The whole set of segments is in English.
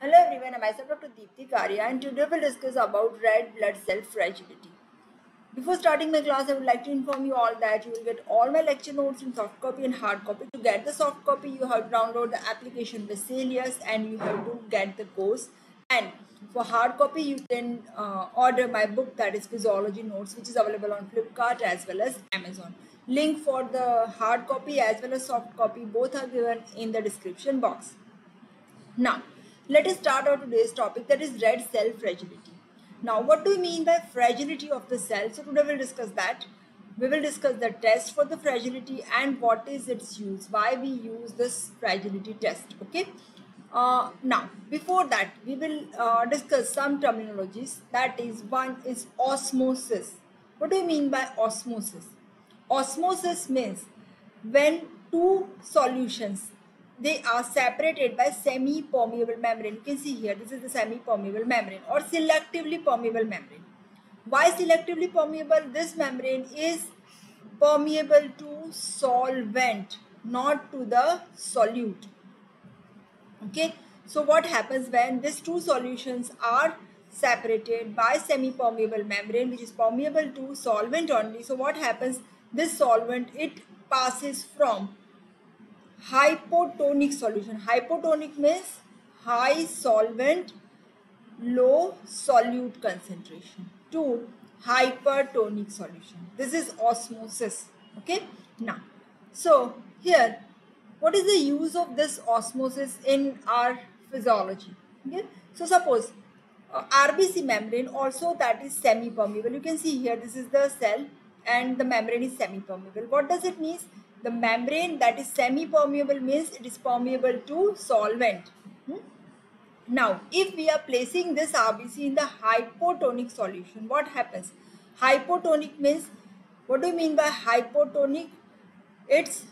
Hello everyone, I am Dr. Deepthi Karya and today we will discuss about red blood cell fragility. Before starting my class, I would like to inform you all that you will get all my lecture notes in soft copy and hard copy. To get the soft copy, you have to download the application Vesalius and you have to get the course. And for hard copy, you can order my book, that is Physiology Notes, which is available on Flipkart as well as Amazon. Link for the hard copy as well as soft copy, both are given in the description box. Now, let us start our today's topic, that is red cell fragility. Now, what do we mean by fragility of the cell? So today we will discuss that. We will discuss the test for the fragility and what is its use, why we use this fragility test. Okay. Now, before that, we will discuss some terminologies. That is, one is osmosis. What do we mean by osmosis? Osmosis means when two solutions, they are separated by semi-permeable membrane. You can see here, this is the semi-permeable membrane or selectively permeable membrane. Why selectively permeable? This membrane is permeable to solvent, not to the solute. Okay, so what happens when these two solutions are separated by semi-permeable membrane, which is permeable to solvent only. So what happens? This solvent, it passes from hypotonic solution. Hypotonic means high solvent, low solute concentration, to hypertonic solution. This is osmosis. Okay. Now, so here, what is the use of this osmosis in our physiology? Okay. So suppose RBC membrane also, that is semi-permeable. You can see here, this is the cell and the membrane is semi-permeable. What does it mean? The membrane that is semi-permeable means it is permeable to solvent. Now, if we are placing this RBC in the hypotonic solution, what happens? Hypotonic means, what do you mean by hypotonic? Its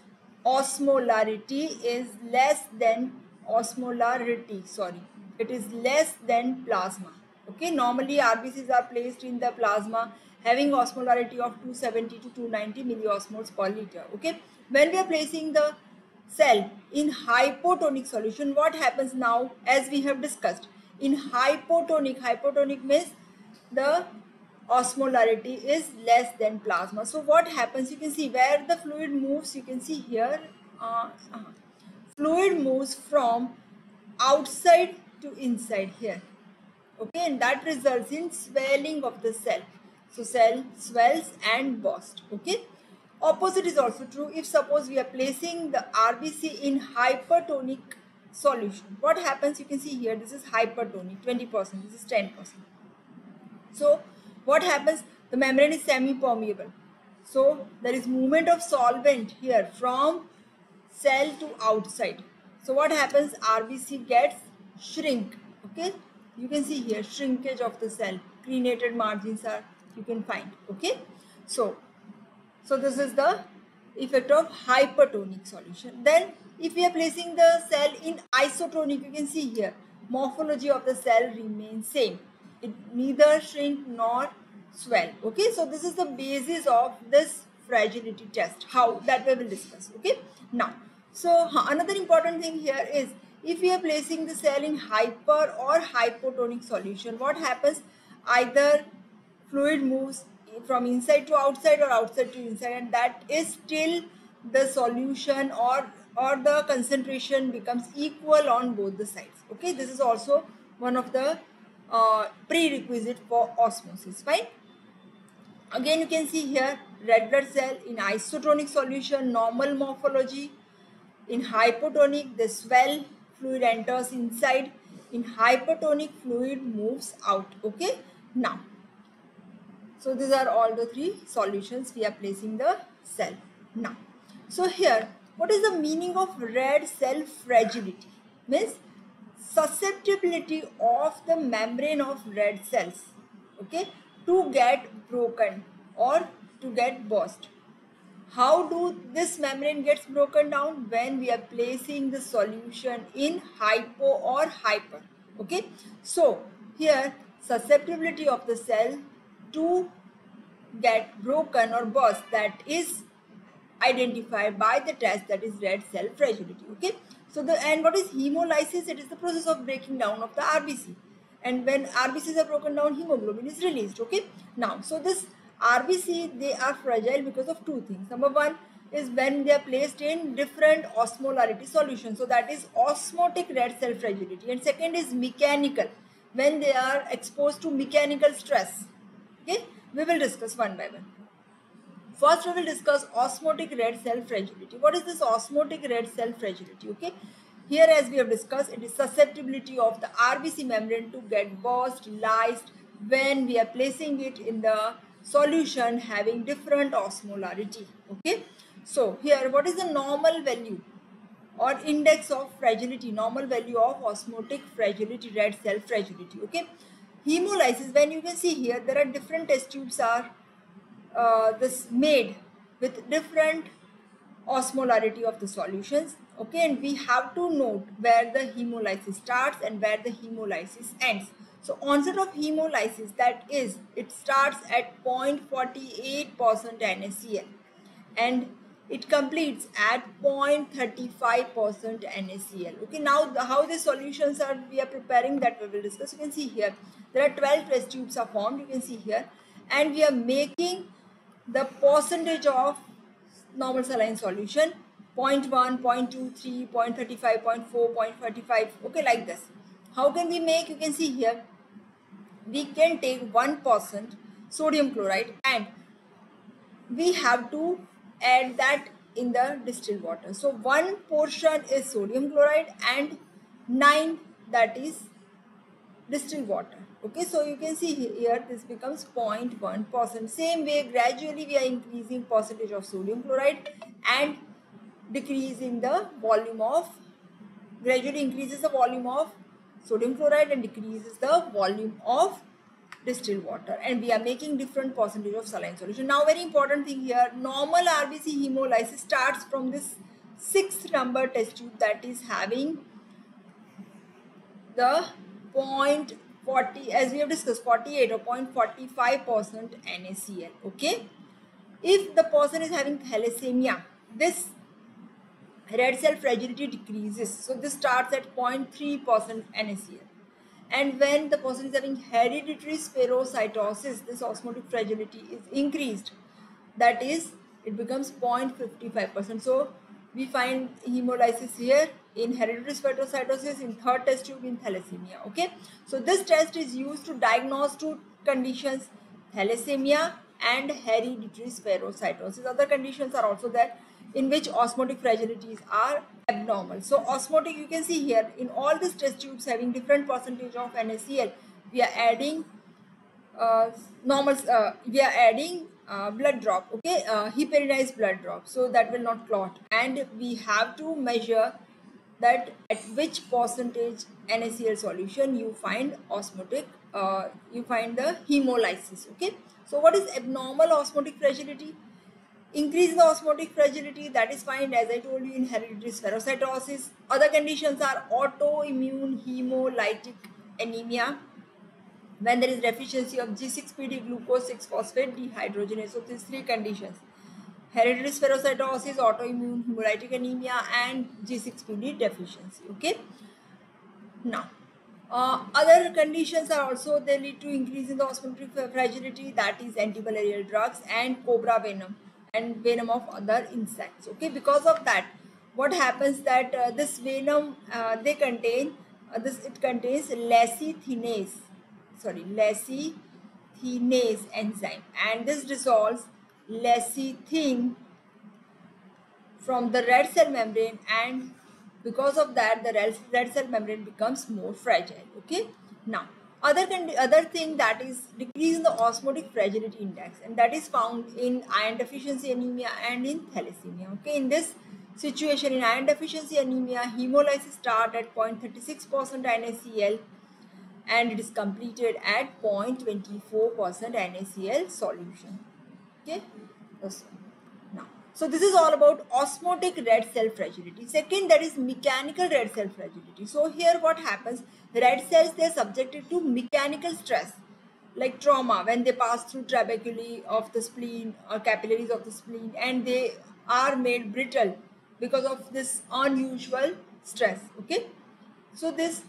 osmolarity is less than it is less than plasma. Okay, normally RBCs are placed in the plasma having osmolarity of 270 to 290 milliosmoles per liter. Okay, when we are placing the cell in hypotonic solution, what happens now? As we have discussed, in hypotonic means the osmolarity is less than plasma. So what happens? You can see where the fluid moves. You can see here, fluid moves from outside to inside here. Okay, and that results in swelling of the cell. So cell swells and bursts. Okay, opposite is also true. If suppose we are placing the RBC in hypertonic solution, what happens? You can see here, this is hypertonic, 20%, this is 10%. So what happens? The membrane is semi-permeable. So there is movement of solvent here from cell to outside. So what happens? RBC gets shrink. Okay. You can see here shrinkage of the cell, crenated margins are, you can find. Okay, so this is the effect of hypertonic solution. Then if we are placing the cell in isotonic, you can see here morphology of the cell remains same. It neither shrink nor swell. Okay, so this is the basis of this fragility test, how that we will discuss. Okay, now, so another important thing here is, if we are placing the cell in hyper or hypotonic solution, what happens? Either fluid moves from inside to outside or outside to inside, and that is till the solution or the concentration becomes equal on both the sides. Okay, this is also one of the prerequisite for osmosis. Fine. Again, you can see here red blood cell in isotonic solution, normal morphology. In hypotonic, they swell. Fluid enters inside. In hypertonic, fluid moves out. Okay, now, so these are all the three solutions we are placing the cell. Now, so here, what is the meaning of red cell fragility? Means susceptibility of the membrane of red cells, okay, to get broken or to get burst. How do this membrane gets broken down? When we are placing the solution in hypo or hyper. Okay, so here susceptibility of the cell to get broken or burst, that is identified by the test, that is red cell fragility. Okay, So the, and what is hemolysis? It is the process of breaking down of the RBC. And when RBCs are broken down, hemoglobin is released. Okay. Now, so this RBC, they are fragile because of two things. Number one is when they are placed in different osmolarity solutions. So that is osmotic red cell fragility. And second is mechanical, when they are exposed to mechanical stress. Okay. We will discuss one by one. First, we will discuss osmotic red cell fragility. What is this osmotic red cell fragility? Okay. Here, as we have discussed, it is susceptibility of the RBC membrane to get burst, lysed when we are placing it in the solution having different osmolarity. Okay. So, here, what is the normal value or index of fragility, normal value of osmotic fragility, red cell fragility? Okay. Hemolysis, when you can see here, there are different test tubes are this made with different osmolarity of the solutions. Okay, and we have to note where the hemolysis starts and where the hemolysis ends. So onset of hemolysis, that is, it starts at 0.48% NaCl and it completes at 0.35% NaCl. Okay, now how the solutions are we are preparing, that we will discuss. You can see here, there are 12 test tubes are formed, you can see here, and we are making the percentage of normal saline solution, 0.1, 0.23, 0.35, 0.4, 0.45, okay, like this. How can we make? You can see here, we can take 1% sodium chloride and we have to add that in the distilled water. So one portion is sodium chloride and 9, that is distilled water. Okay, so you can see here this becomes 0.1%. Same way, gradually we are increasing percentage of sodium chloride and decreasing the volume of, gradually increases the volume of sodium chloride and decreases the volume of distilled water, and we are making different percentage of saline solution. Now very important thing here, normal RBC hemolysis starts from this 6th number test tube, that is having the 0.40, as we have discussed, 48 or 0.45% NaCl. Okay, if the person is having thalassemia, this red cell fragility decreases, so this starts at 0.3% NaCl. And when the person is having hereditary spherocytosis, this osmotic fragility is increased, that is, it becomes 0.55%. So we find hemolysis here in hereditary spherocytosis, in 3rd test tube, in thalassemia. Okay, so this test is used to diagnose two conditions, thalassemia and hereditary spherocytosis. Other conditions are also there in which osmotic fragilities are abnormal. So osmotic, you can see here, in all these test tubes having different percentage of NaCl, we are adding blood drop, okay, heparinized blood drop, so that will not clot. And we have to measure that at which percentage NaCl solution you find osmotic, you find the hemolysis. Okay, so what is abnormal osmotic fragility? Increase the osmotic fragility, that is found, as I told you, in hereditary spherocytosis. Other conditions are autoimmune hemolytic anemia, when there is deficiency of G6PD, glucose 6-phosphate dehydrogenase. So these three conditions, hereditary spherocytosis, autoimmune hemolytic anemia and G6PD deficiency. Okay, now other conditions are also, they lead to increase in the osmotic fragility, that is anti-malarial drugs and cobra venom and venom of other insects. Okay, because of that, what happens that this venom, they contain it contains lecithinase enzyme, and this dissolves lecithin from the red cell membrane, and because of that the red cell membrane becomes more fragile. Okay, now other thing, that is decrease in the osmotic fragility index, and that is found in iron deficiency anemia and in thalassemia. Okay, in this situation, in iron deficiency anemia, hemolysis starts at 0.36% NaCl and it is completed at 0.24% NaCl solution. Okay, now, so this is all about osmotic red cell fragility. Second, that is mechanical red cell fragility. So here what happens, red cells, they are subjected to mechanical stress like trauma when they pass through trabeculae of the spleen or capillaries of the spleen, and they are made brittle because of this unusual stress. Okay, so this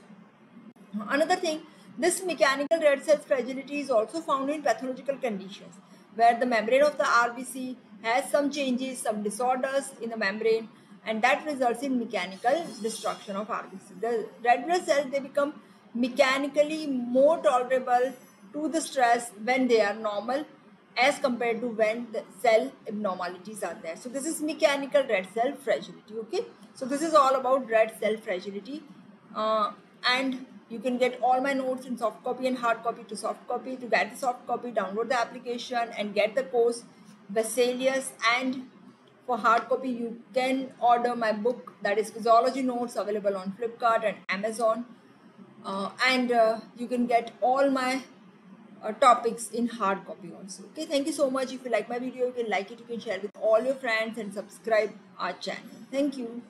another thing, this mechanical red cell fragility is also found in pathological conditions where the membrane of the RBC has some changes, some disorders in the membrane, and that results in mechanical destruction of RBC. The red blood cells, they become mechanically more tolerable to the stress when they are normal as compared to when the cell abnormalities are there. So this is mechanical red cell fragility. Okay, so this is all about red cell fragility, and you can get all my notes in soft copy and hard copy. To soft copy, to get the soft copy, download the application and get the course Vesalius, and for hard copy you can order my book, that is Physiology Notes, available on Flipkart and Amazon, and you can get all my topics in hard copy also. Okay, thank you so much. If you like my video, you can like it, you can share it with all your friends, and subscribe our channel. Thank you.